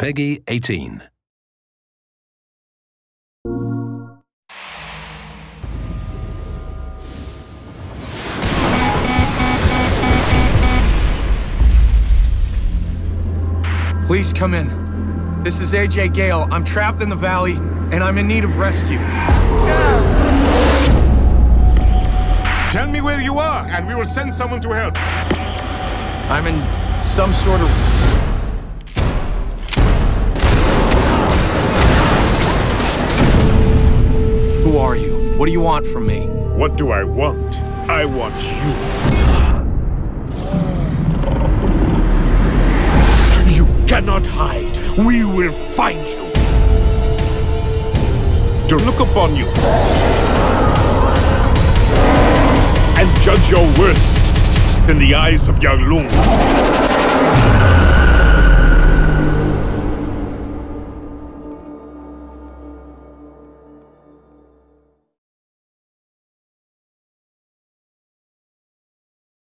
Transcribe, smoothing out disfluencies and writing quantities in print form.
Peggy 18. Please come in. This is AJ Gale. I'm trapped in the valley, and I'm in need of rescue. Tell me where you are, and we will send someone to help. I'm in some sort of... Who are you? What do you want from me? What do I want? I want you. You cannot hide. We will find you. To look upon you and judge your worth in the eyes of Yang Lung.